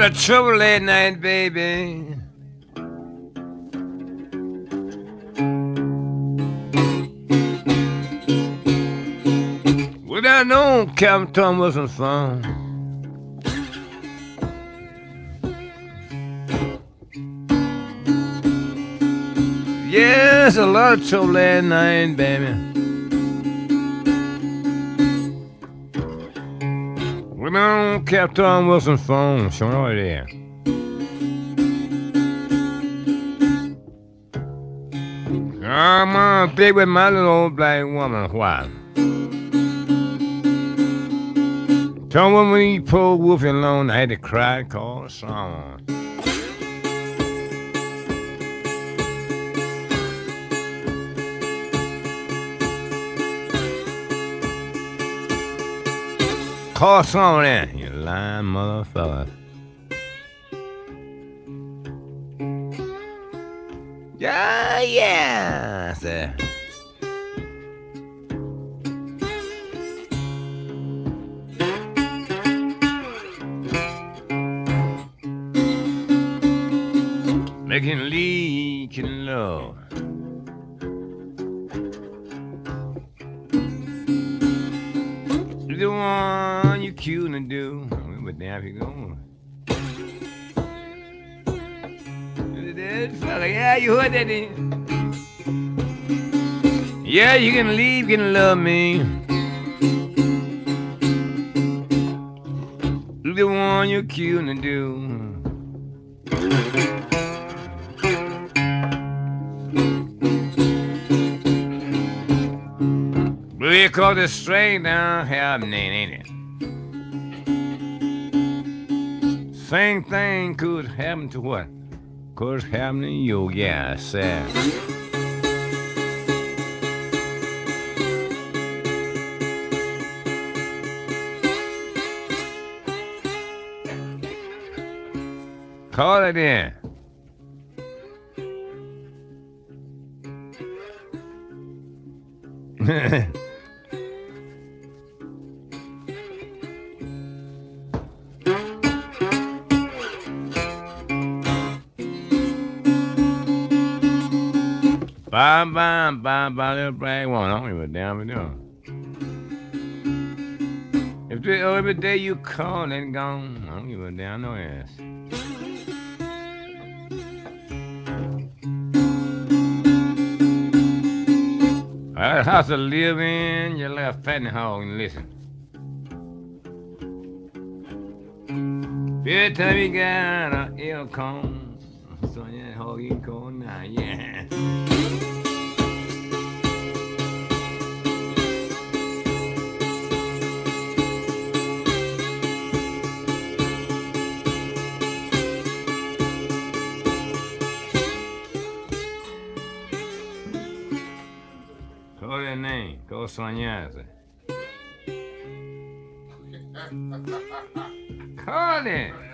have a trouble late night, baby. Well, I know Captain Tom wasn't found. Yes, a lot of trouble late night, baby. On Captain Wilson's phone, showing over there. I'm on big with my little old black woman. Why? Told me when you poor Wolfie alone, I had to cry, call a song. Call someone in, you lying motherfucker. Yeah, sir. Making leak and low. The one you cute and do, but damn you going. Yeah, you heard that. Yeah, you can leave, you can love me. The one you cute and do. We call this straight down happening, ain't it? Same thing could happen to what? Could happen to you, yeah, sir. Call it in. Bye, little black woman. I don't give a damn what you do. If this, oh, every day you call, then gone. I don't give a damn no ass. All right, house to live in, you left fattening hog and listen. Every time you got an ear cone, son, that hog eat corn now, yeah. Go soñarse. Call it.